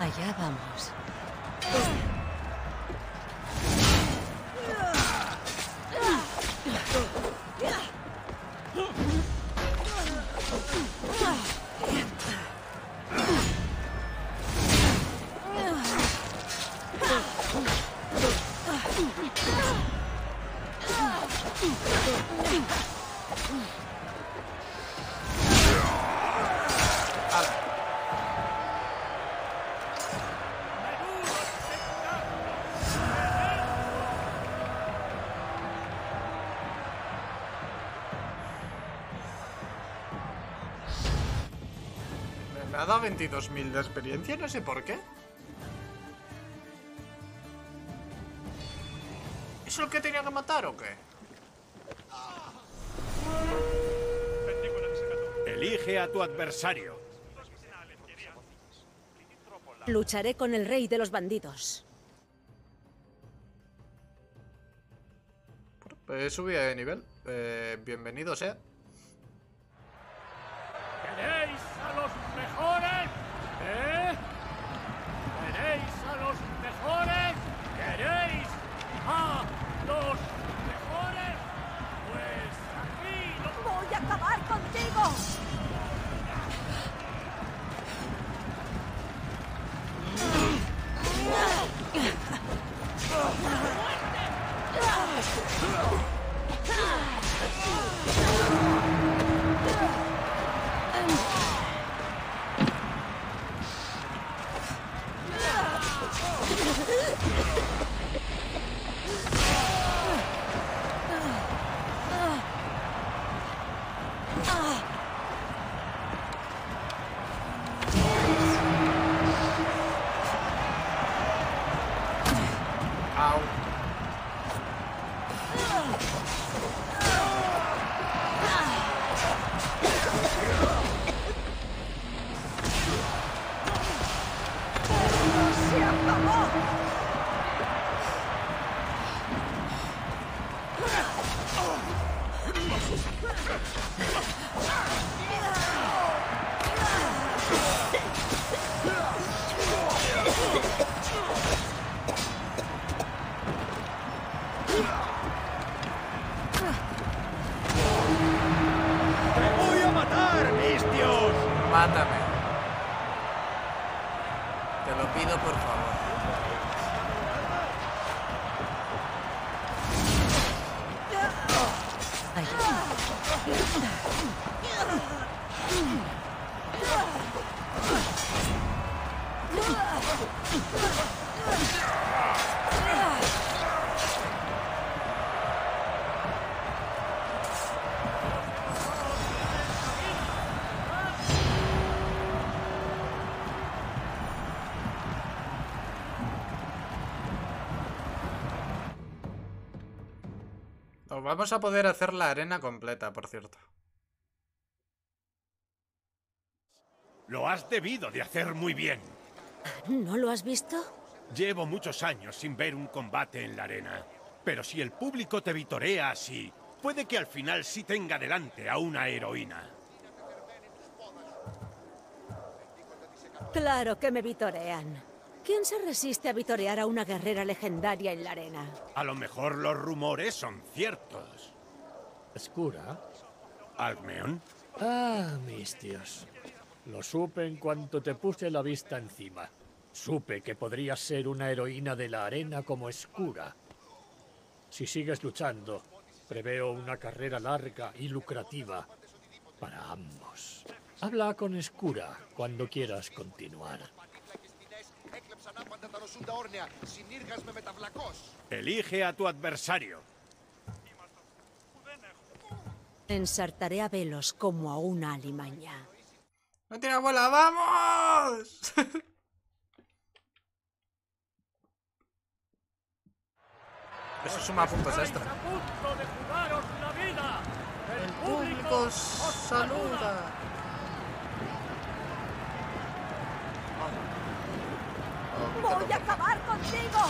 Allá vamos. Me ha dado 22.000 de experiencia, no sé por qué. ¿Es el que tenía que matar o qué? Elige a tu adversario. Lucharé con el rey de los bandidos. Subí de nivel. Bienvenido sea. ¿Queréis a los mejores? ¿Eh? ¿Queréis a los mejores? ¿Queréis a los mejores? Pues aquí los... ¡Voy a acabar contigo! Mátame. Te lo pido, por favor. Vamos a poder hacer la arena completa, por cierto. Lo has debido de hacer muy bien. ¿No lo has visto? Llevo muchos años sin ver un combate en la arena. Pero si el público te vitorea así, puede que al final sí tenga delante a una heroína. Claro que me vitorean. ¿Quién se resiste a vitorear a una guerrera legendaria en la arena? A lo mejor los rumores son ciertos. ¿Escura? ¿Alcmeón? Ah, Mistios. Lo supe en cuanto te puse la vista encima. Supe que podrías ser una heroína de la arena como Escura. Si sigues luchando, preveo una carrera larga y lucrativa para ambos. Habla con Escura cuando quieras continuar. Elige a tu adversario. Ensartaré a velos como a una alimaña. ¡No tiene bola! ¡Vamos! Eso suma puntos extra. ¡A punto de jugaros la vida! ¡El público os saluda! ¡Voy a acabar contigo!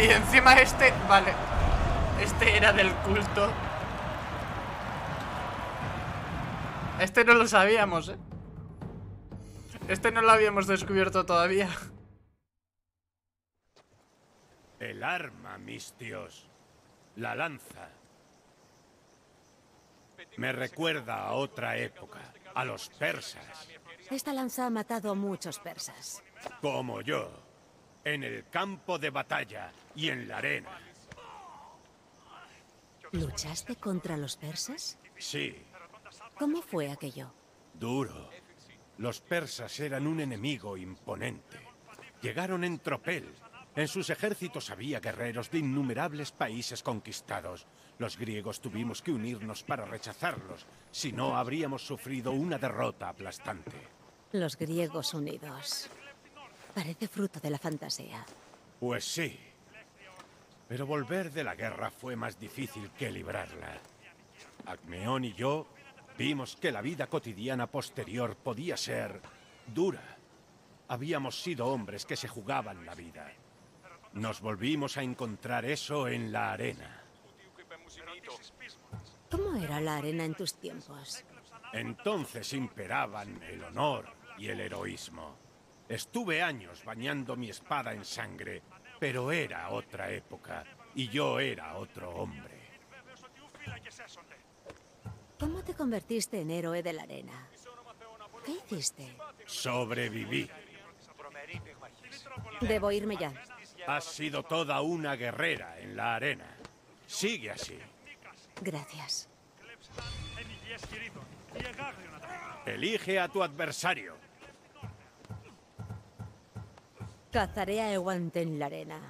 Y encima este, vale. Este era del culto. Este no lo sabíamos, ¿eh? Este no lo habíamos descubierto todavía. El arma, Mistios. La lanza. Me recuerda a otra época, a los persas. Esta lanza ha matado a muchos persas. Como yo. En el campo de batalla y en la arena. ¿Luchaste contra los persas? Sí. ¿Cómo fue aquello? Duro. Los persas eran un enemigo imponente. Llegaron en tropel. En sus ejércitos había guerreros de innumerables países conquistados. Los griegos tuvimos que unirnos para rechazarlos, si no habríamos sufrido una derrota aplastante. Los griegos unidos. Parece fruto de la fantasía. Pues sí. Pero volver de la guerra fue más difícil que librarla. Alcmeón y yo vimos que la vida cotidiana posterior podía ser dura. Habíamos sido hombres que se jugaban la vida. Nos volvimos a encontrar eso en la arena. ¿Cómo era la arena en tus tiempos? Entonces imperaban el honor y el heroísmo. Estuve años bañando mi espada en sangre, pero era otra época, y yo era otro hombre. ¿Cómo te convertiste en héroe de la arena? ¿Qué hiciste? Sobreviví. Debo irme ya. Has sido toda una guerrera en la arena. Sigue así. Gracias. Elige a tu adversario. Cazaré a Guante en la arena.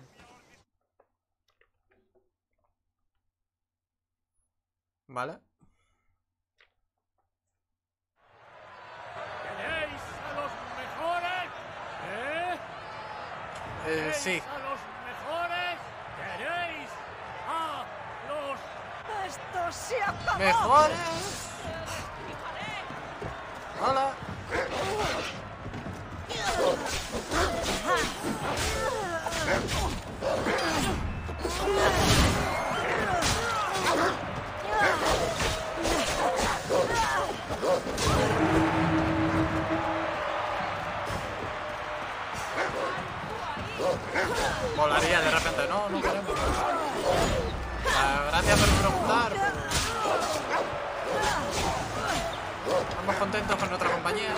¿Vale? ¿Queréis a los mejores? ¿Eh? Sí. ¿A los mejores? ¿Queréis a los... ¡Esto se acabó! ¿Mejores? ¡Hola! Molaría de repente, no, no queremos. Gracias por preguntar. Estamos contentos con nuestra compañía.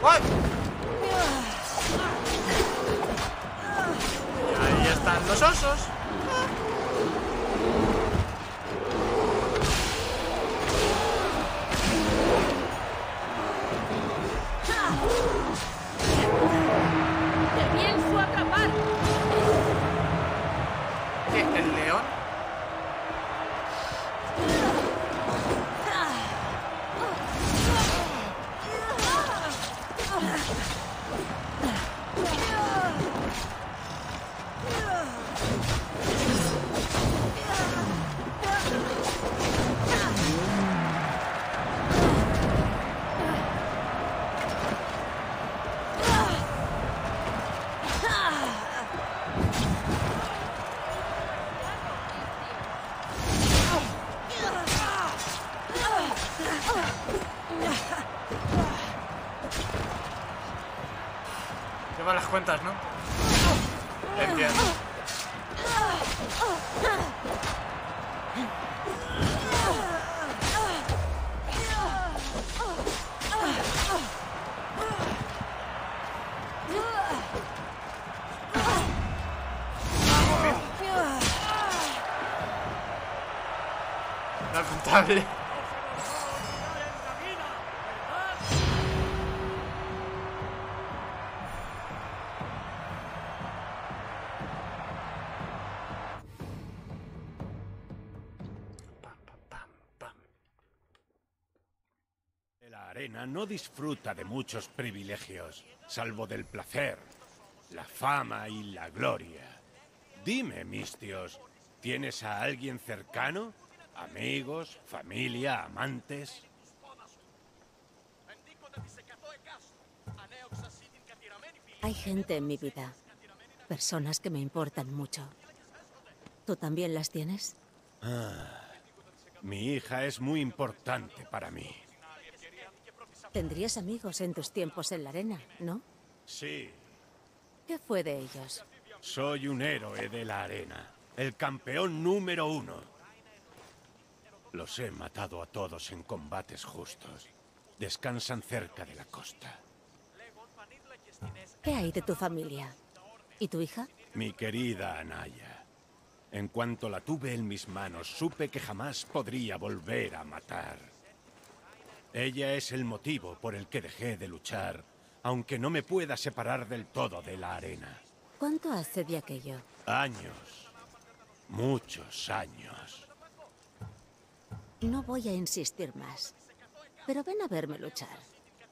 ¡Ay! Y ahí están los osos. Las cuentas, ¿no? Entiendo. Lamentable. No disfruta de muchos privilegios, salvo del placer, la fama y la gloria. Dime, Mistios, ¿tienes a alguien cercano? ¿Amigos, familia, amantes? Hay gente en mi vida, personas que me importan mucho. ¿Tú también las tienes? Ah, mi hija es muy importante para mí. Tendrías amigos en tus tiempos en la arena, ¿no? Sí. ¿Qué fue de ellos? Soy un héroe de la arena, el campeón número 1. Los he matado a todos en combates justos. Descansan cerca de la costa. ¿Qué hay de tu familia? ¿Y tu hija? Mi querida Anaya. En cuanto la tuve en mis manos, supe que jamás podría volver a matar. Ella es el motivo por el que dejé de luchar, aunque no me pueda separar del todo de la arena. ¿Cuánto hace de aquello? Años. Muchos años. No voy a insistir más, pero ven a verme luchar.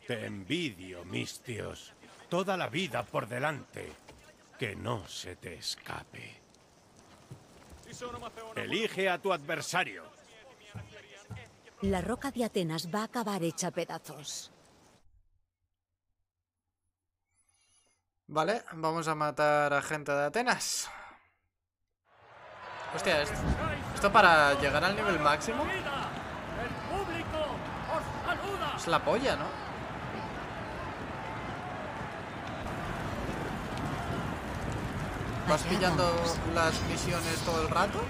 Te envidio, Mistios. Toda la vida por delante. Que no se te escape. Elige a tu adversario. La roca de Atenas va a acabar hecha pedazos. Vale, vamos a matar a gente de Atenas. Hostia, esto para llegar al nivel máximo es la polla, ¿no? ¿Vas pillando las misiones todo el rato?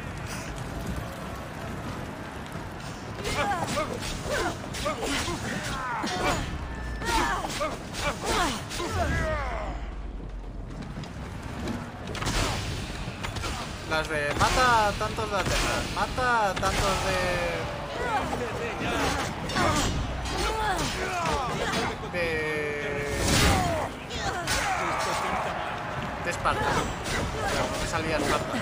Las de mata a tantos de Atenas, mata a tantos de Esparta. Pero me salía Esparta.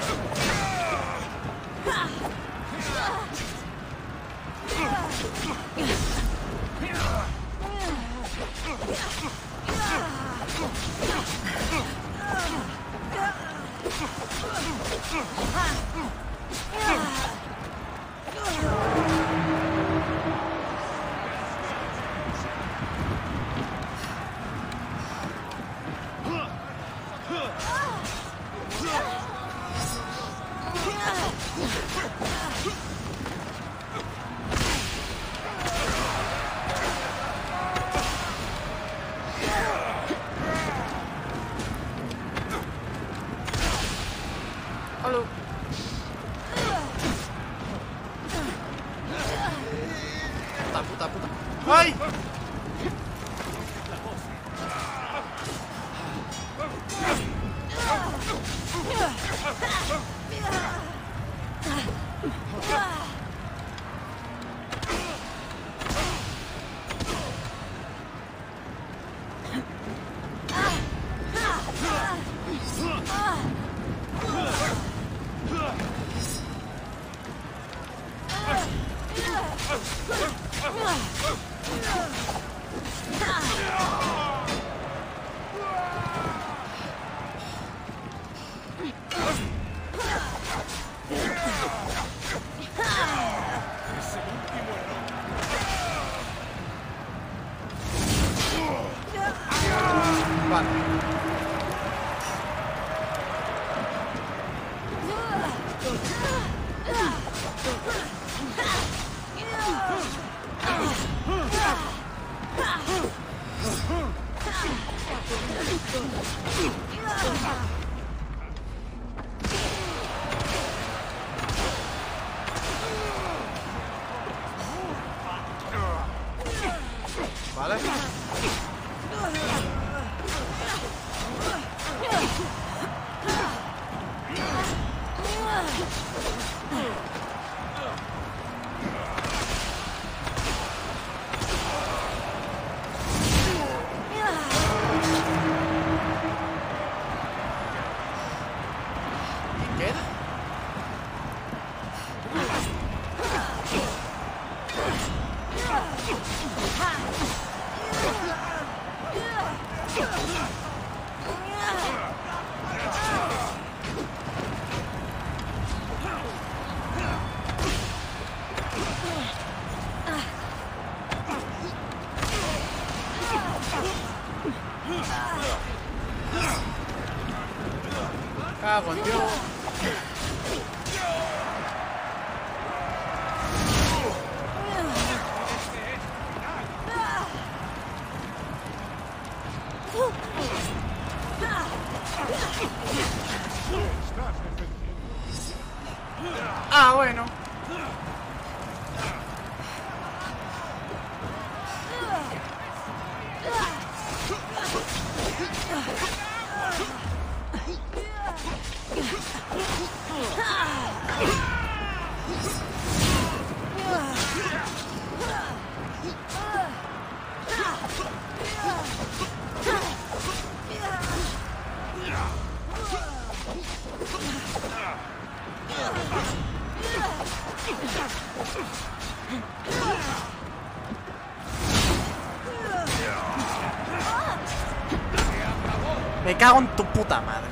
Me cago en tu puta madre.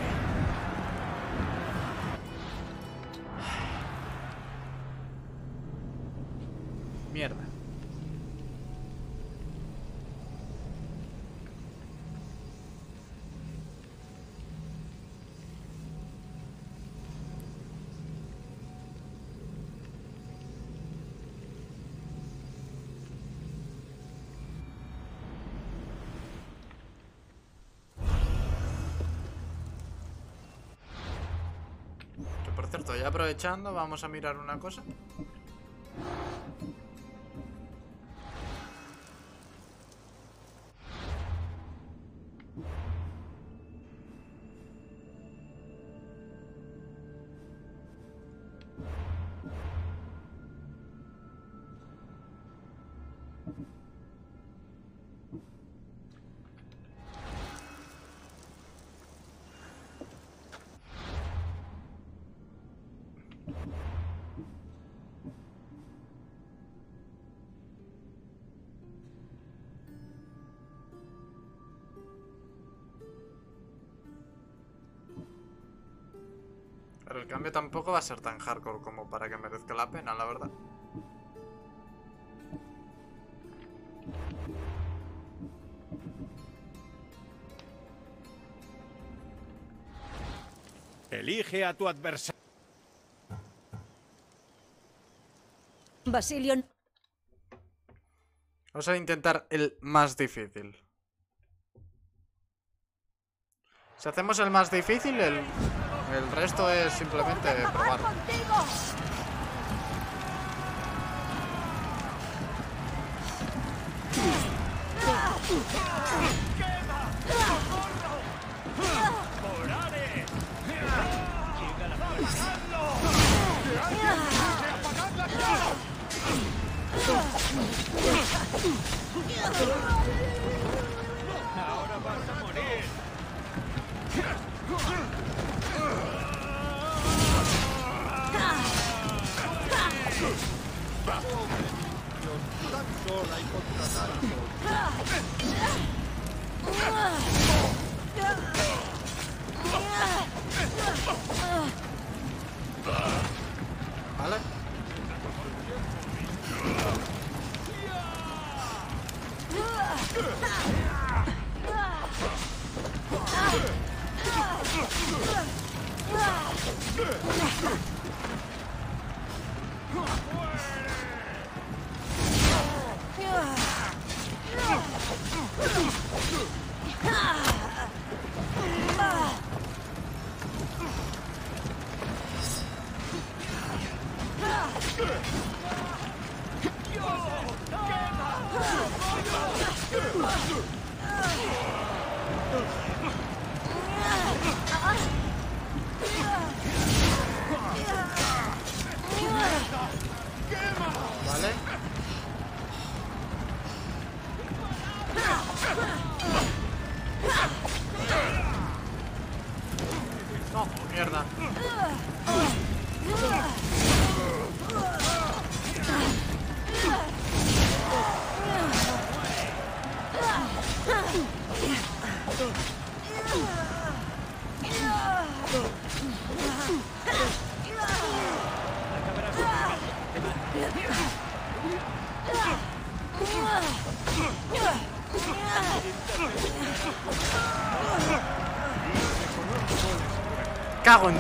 Mierda. Ya aprovechando, vamos a mirar una cosa. Pero el cambio tampoco va a ser tan hardcore como para que merezca la pena, la verdad. Elige a tu adversario. Basilion. Vamos a intentar el más difícil. Si hacemos el más difícil, el resto es simplemente probar. Ahora ¿Vale? Cago en...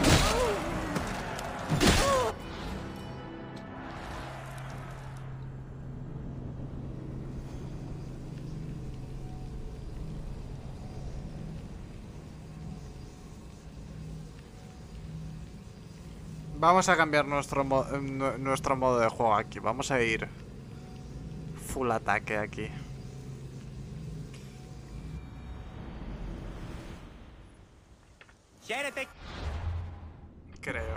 Vamos a cambiar nuestro modo de juego aquí. Vamos a ir full ataque aquí. Creo.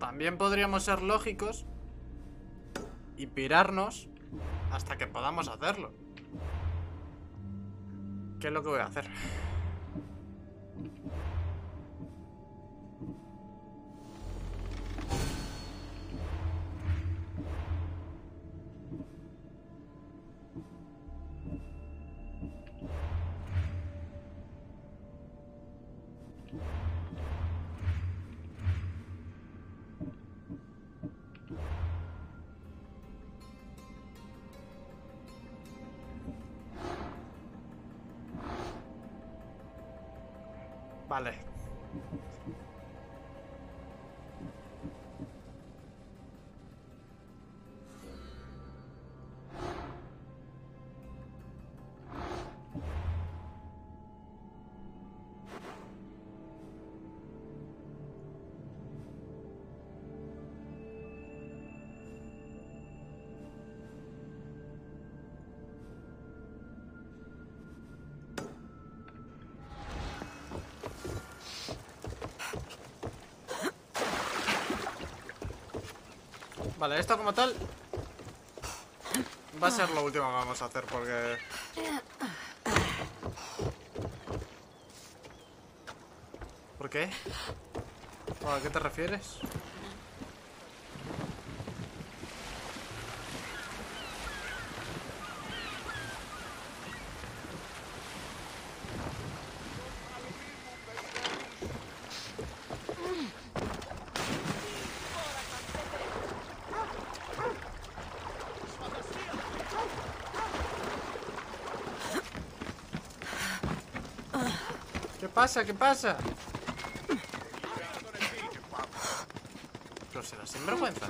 También podríamos ser lógicos y pirarnos hasta que podamos hacerlo. ¿Qué es lo que voy a hacer? Vale. Vale, esto como tal va a ser lo último que vamos a hacer porque... ¿Por qué? ¿A qué te refieres? ¿Qué pasa? ¿Qué pasa? Pero será sinvergüenza.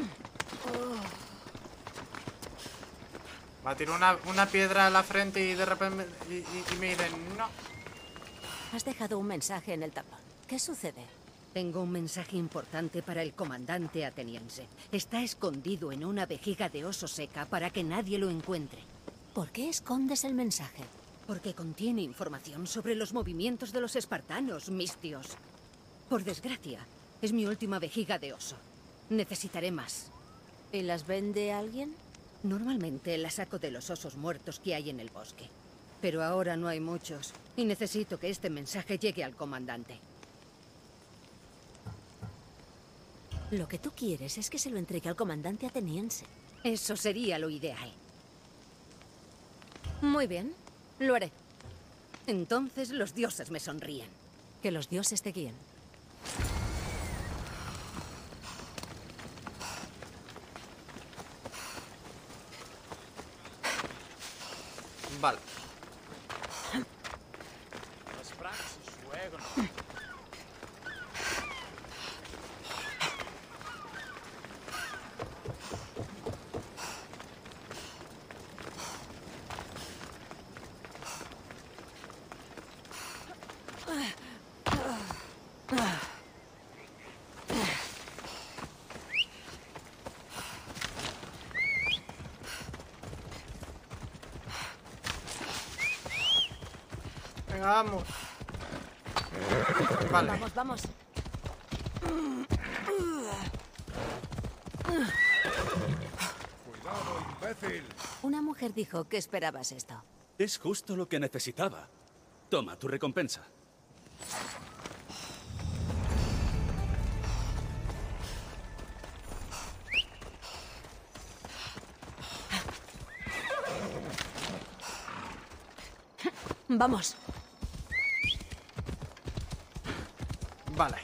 Va a tirar una piedra a la frente y de repente... Y miren, no. Has dejado un mensaje en el tapón. ¿Qué sucede? Tengo un mensaje importante para el comandante ateniense. Está escondido en una vejiga de oso seca para que nadie lo encuentre. ¿Por qué escondes el mensaje? Porque contiene información sobre los movimientos de los espartanos, Mistios. Por desgracia, es mi última vejiga de oso. Necesitaré más. ¿Y las vende alguien? Normalmente las saco de los osos muertos que hay en el bosque. Pero ahora no hay muchos y necesito que este mensaje llegue al comandante. Lo que tú quieres es que se lo entregue al comandante ateniense. Eso sería lo ideal. Muy bien, lo haré. Entonces los dioses me sonríen. Que los dioses te guíen. Vale. Vamos. Vale. Vamos, vamos. Cuidado, imbécil. Una mujer dijo que esperabas esto. Es justo lo que necesitaba. Toma tu recompensa. Vamos. Vale.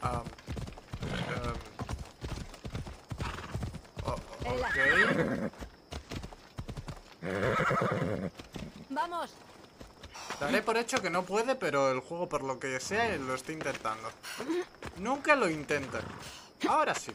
Okay. Vamos. Daré por hecho que no puede, pero el juego por lo que sea lo está intentando. Nunca lo intenta. Ahora sí.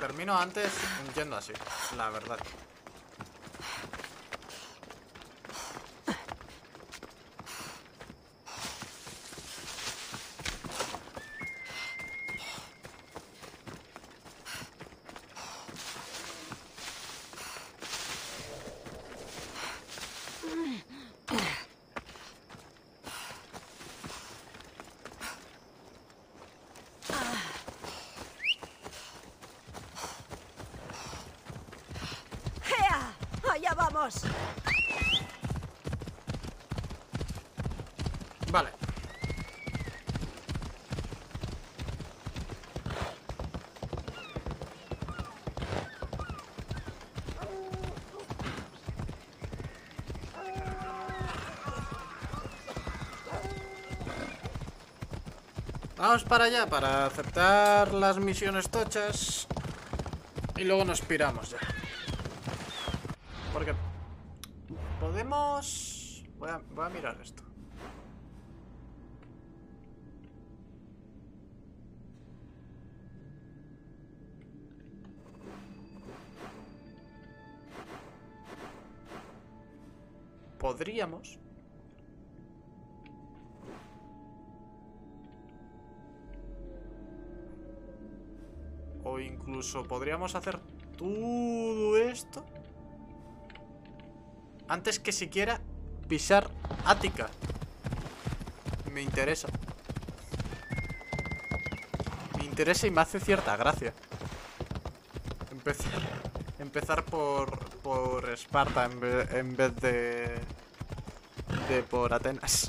Termino antes yendo así, la verdad. ¡Ya vamos! Vale. Vamos para allá, para aceptar las misiones tochas. Y luego nos piramos ya. Porque podemos... Voy a mirar esto. Podríamos... O incluso podríamos hacer todo esto... Antes que siquiera pisar Ática. Me interesa. Me interesa y me hace cierta gracia. Empezar por Esparta en vez de por Atenas.